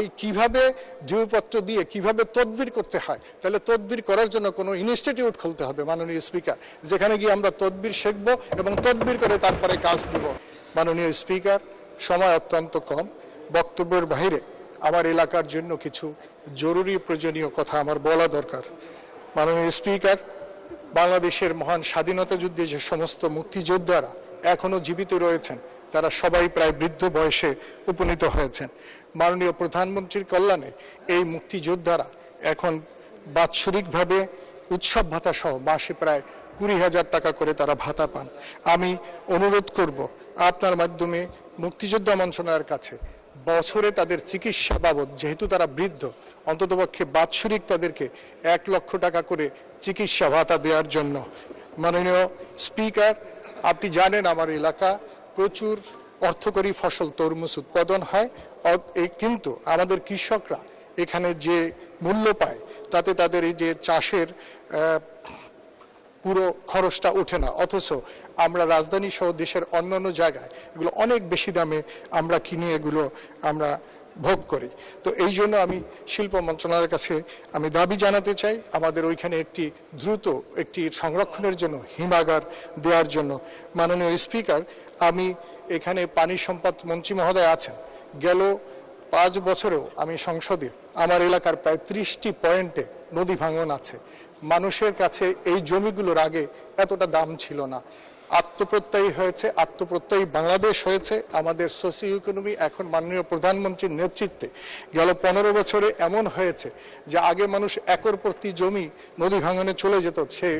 এই কিভাবে জয়পত্র দিয়ে কিভাবে তদবির করতে হয়, তাহলে তদবির করার জন্য কোনো ইনস্টিটিউট খুলতে হবে মাননীয় স্পিকার, যেখানে গিয়ে আমরা তদবির শিখব এবং তদবির করে তারপরে কাজ দিব। মাননীয় স্পিকার, সময় অত্যন্ত কম, বক্তব্যের বাইরে আমার এলাকার জন্য কিছু জরুরি প্রয়োজনীয় কথা আমার বলা দরকার। মাননীয় স্পিকার, বাংলাদেশের মহান স্বাধীনতা যুদ্ধে যে সমস্ত মুক্তিযোদ্ধারা এখনো জীবিত রয়েছেন তারা সবাই প্রায় বৃদ্ধ বয়সে উপনীত হয়েছেন। মাননীয় প্রধানমন্ত্রীর কল্যাণে এই মুক্তিযোদ্ধারা এখন বাৎসরিকভাবে উৎসব ভাতা সহ মাসে প্রায় 20,000 টাকা করে তারা ভাতা পান। আমি অনুরোধ করব আপনার মাধ্যমে মুক্তিযোদ্ধা মন্ত্রণালয়ের কাছে বছরে তাদের চিকিৎসা বাবদ, যেহেতু তারা বৃদ্ধ, অন্ততপক্ষে বাৎসরিক তাদেরকে 1 লক্ষ টাকা করে চিকিৎসা ভাতা দেওয়ার জন্য। মাননীয় স্পিকার, আপনি জানেন আমার এলাকা প্রচুর অর্থকরী ফসল তরমুজ উৎপাদন হয়, কিন্তু আমাদের কৃষকরা এখানে যে মূল্য পায় তাতে তাদের এই যে চাষের পুরো খরচটা ওঠে না, অথচ আমরা রাজধানী সহ দেশের অন্যান্য জায়গায় এগুলো অনেক বেশি দামে আমরা কিনে এগুলো আমরা ভোগ করি। তো এই জন্য আমি শিল্প মন্ত্রণালয়ের কাছে আমি দাবি জানাতে চাই আমাদের ওইখানে একটি দ্রুত একটি সংরক্ষণের জন্য হিমাগার দেওয়ার জন্য। মাননীয় স্পিকার, আমি এখানে পানি সম্পদ মন্ত্রী মহোদয় আছেন, গেল 5 বছরেও আমি সংসদে আমার এলাকার প্রায় 30টি পয়েন্টে নদী ভাঙন আছে। মানুষের কাছে এই জমিগুলোর আগে এতটা দাম ছিল না, আত্মপ্রত্যয়ী হয়েছে, আত্মপ্রত্যয়ী বাংলাদেশ হয়েছে আমাদের সোশিও ইকোনমি। এখন মাননীয় প্রধানমন্ত্রীর নেতৃত্বে গেল 15 বছরে এমন হয়েছে যে আগে মানুষ একর প্রতি জমি নদী ভাঙনে চলে যেত, সে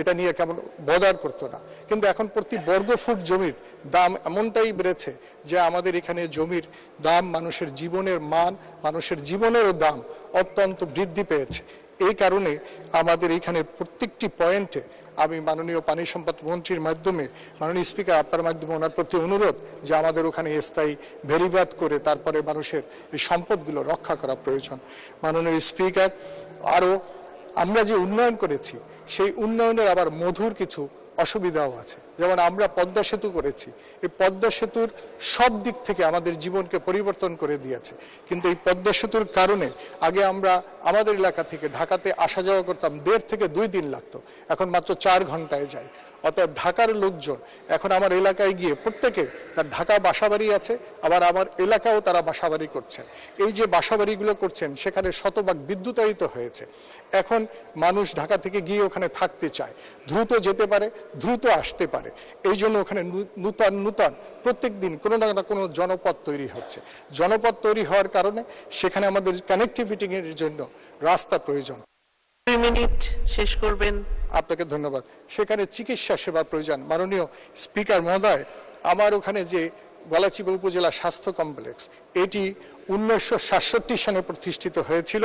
এটা নিয়ে কেমন বদার করতো না, কিন্তু এখন প্রতি বর্গফুট জমির দাম এমনটাই বেড়েছে যে আমাদের এখানে জমির দাম, মানুষের জীবনের মান, মানুষের জীবনেরও দাম অত্যন্ত বৃদ্ধি পেয়েছে। এই কারণে আমাদের এখানে প্রত্যেকটি পয়েন্টে আমি মাননীয় পানি সম্পদ মন্ত্রীর মাধ্যমে, মাননীয় স্পিকার আপনার মাধ্যমে ওনার প্রতি অনুরোধ যে আমাদের ওখানে স্থায়ী ভেরিবাদ করে তারপরে মানুষের এই সম্পদগুলো রক্ষা করা প্রয়োজন। মাননীয় স্পিকার, আরও আমরা যে উন্নয়ন করেছি সেই উন্নয়নের আবার মধুর কিছু অসুবিধাও আছে, যেমন আমরা পদ্মা সেতু করেছি, এই পদ্মা সেতুর সব দিক থেকে আমাদের জীবনকে পরিবর্তন করে দিয়েছে, কিন্তু এই পদ্মা সেতুর কারণে আগে আমরা আমাদের এলাকা থেকে ঢাকাতে আসা যাওয়া করতাম 1.5 থেকে 2 দিন লাগতো, এখন মাত্র 4 ঘন্টায় যায়। অতএব ঢাকার লোকজন এখন আমার এলাকায় গিয়ে প্রত্যেকে তার ঢাকা বাসাবাড়ি আছে, আবার আমার এলাকাও তারা বাসাবাড়ি করছেন। এই যে বাসাবাড়িগুলো করছেন সেখানে শতভাগ বিদ্যুতায়িত হয়েছে, এখন মানুষ ঢাকা থেকে গিয়ে ওখানে থাকতে চায়, দ্রুত যেতে পারে, দ্রুত আসতে পারে, এই জন্য ওখানে নূতন নূতন প্রত্যেক দিন কোনো না কোনো জনপথ তৈরি হচ্ছে। জনপথ তৈরি হওয়ার কারণে সেখানে আমাদের কানেক্টিভিটির জন্য রাস্তা প্রয়োজন। 2 মিনিট শেষ করবেন। আপনাকে ধন্যবাদ। সেখানে চিকিৎসা সেবা প্রয়োজন। মাননীয় স্পিকার মহোদয়, আমার ওখানে যে গলাচিপা উপজেলা স্বাস্থ্য কমপ্লেক্স, এটি 1967 সালে প্রতিষ্ঠিত হয়েছিল,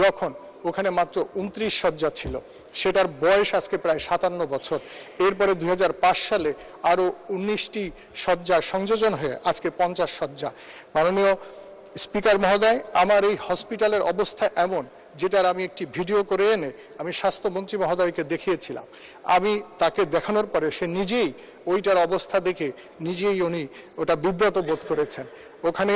যখন ওখানে মাত্র 29 শয্যা ছিল, সেটার বয়স আজকে প্রায় 57 বছর। এরপরে 2005 সালে আরও 19টি শয্যা সংযোজন হয়ে আজকে 50 শয্যা। মাননীয় স্পিকার মহোদয়, আমার এই হসপিটালের অবস্থা এমন, যেটার আমি একটি ভিডিও করে এনে আমি স্বাস্থ্যমন্ত্রী মহোদয়কে দেখিয়েছিলাম। আমি তাকে দেখানোর পরে সে নিজেই ওইটার অবস্থা দেখে নিজেই উনি ওটা বিব্রত বোধ করেছেন। ওখানে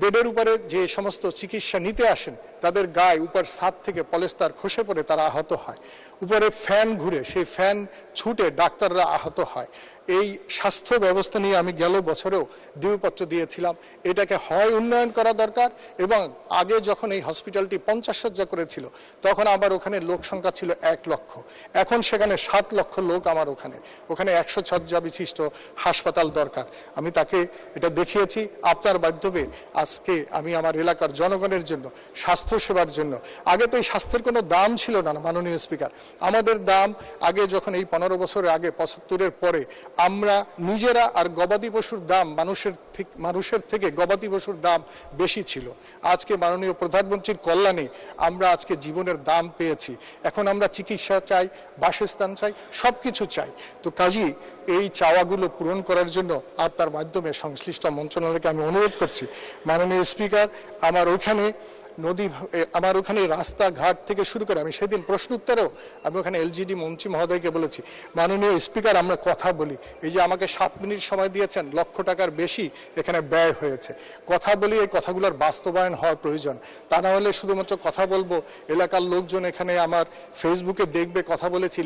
বেডের উপরে যে সমস্ত চিকিৎসা নিতে আসেন তাদের গায়ে উপর ছাদ থেকে পলেস্তার খসে পড়ে তারা আহত হয়, উপরে ফ্যান ঘুরে সেই ফ্যান ছুটে ডাক্তাররা আহত হয়। এই স্বাস্থ্য ব্যবস্থা নিয়ে আমি গেল বছরেও দাবিপত্র দিয়েছিলাম, এটাকে হয় উন্নয়ন করা দরকার। এবং আগে যখন এই হসপিটালটি 50 শয্যা করেছিল তখন আমার ওখানে লোক সংখ্যা ছিল 1 লক্ষ, এখন সেখানে 7 লক্ষ লোক। আমার ওখানে 100 শয্যা বিশিষ্ট হাসপাতাল দরকার। আমি তাকে এটা দেখিয়েছি। আপনার মাধ্যমে আজকে আমি আমার এলাকার জনগণের জন্য স্বাস্থ্যসেবার জন্য, আগে তো এই স্বাস্থ্যের কোনো দাম ছিল না মাননীয় স্পিকার, আমাদের দাম আগে যখন এই 15 বছরের আগে 75-এর পরে আমরা নিজেরা আর গবাদি পশুর দাম মানুষের থেকে গবাদি পশুর দাম বেশি ছিল। আজকে মাননীয় প্রধানমন্ত্রীর কল্যাণে আমরা আজকে জীবনের দাম পেয়েছি, এখন আমরা চিকিৎসা চাই, বাসস্থান চাই, সব কিছু চাই। তো কাজেই এই চাওয়াগুলো পূরণ করার জন্য আপনার মাধ্যমে সংশ্লিষ্ট মন্ত্রণালয়কে আমি অনুরোধ করছি। মাননীয় স্পিকার, আমার ওইখানে नदी हमारे रास्ता घाट के शुरू कर दिन प्रश्न उत्तरे एलजीडी मंत्री महोदय के बोले माननीय स्पीकर कथा बोली 7 मिनट समय दिए लक्ष टाकार बेशी एखाने व्यय होयेछे कथा बोली कथागुलार बास्तबायन हওয়া प्रयोजन ता ना होले शुधुमात्र कथा बोलबो एलाकार लोकजन एखाने आमार फेसबुके देखबे कथा बोलेछि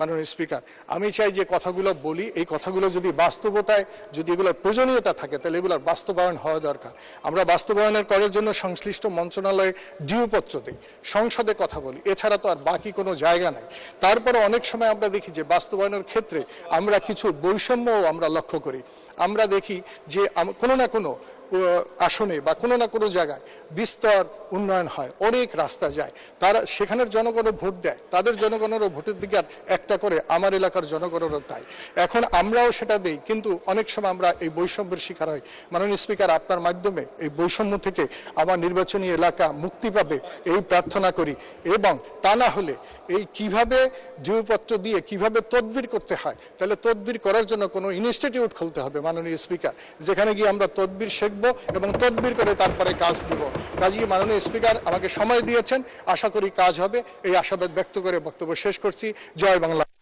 माननीय स्पीकार आमी चाই যে কথাগুলো বলি এই কথাগুলো যদি বাস্তবতায় যদি এগুলোর প্রয়োজনীয়তা থাকে তাহলে এগুলোর বাস্তবায়ন হওয়া দরকার। আমরা বাস্তবায়নের করার জন্য সংশ্লিষ্ট মন্ত্রণালয়ে ডিউপত্র দেই সংসদে কথা বলি এছাড়া তো আর বাকি কোনো জায়গা নাই। তারপরে অনেক সময় আমরা দেখি যে বাস্তবায়নের ক্ষেত্রে আমরা কিছু বৈষম্য আমরা লক্ষ্য করি। আমরা দেখি যে কোনো না কোনো আসনে বা কোনো না কোনো জায়গায় বিস্তর উন্নয়ন হয় অনেক রাস্তা যায় তারা সেখানের জনগণও ভোট দেয় তাদের জনগণেরও ভোটের অধিকার একটা করে আমার এলাকার জনগণেরও তাই এখন আমরাও সেটা দেই কিন্তু অনেক সময় আমরা এই বৈষম্যের শিকার হই। মাননীয় স্পিকার আপনার মাধ্যমে এই বৈষম্য থেকে আমার নির্বাচনী এলাকা মুক্তি পাবে এই প্রার্থনা করি এবং তা না হলে এই কিভাবে জয়পত্র দিয়ে কিভাবে তদবির করতে হয় তাহলে তদবির করার জন্য কোনো ইনস্টিটিউট খুলতে হবে মাননীয় স্পিকার যেখানে গিয়ে আমরা তদবির শিখবো এবং তদবির করে তারপরে কাজ দিব। কাজেই মাননীয় স্পিকার আমাকে সময় দিয়েছেন আশা করি কাজ হবে এই আশাবাদ ব্যক্ত করে বক্তব্য শেষ করছি। জয় বাংলা।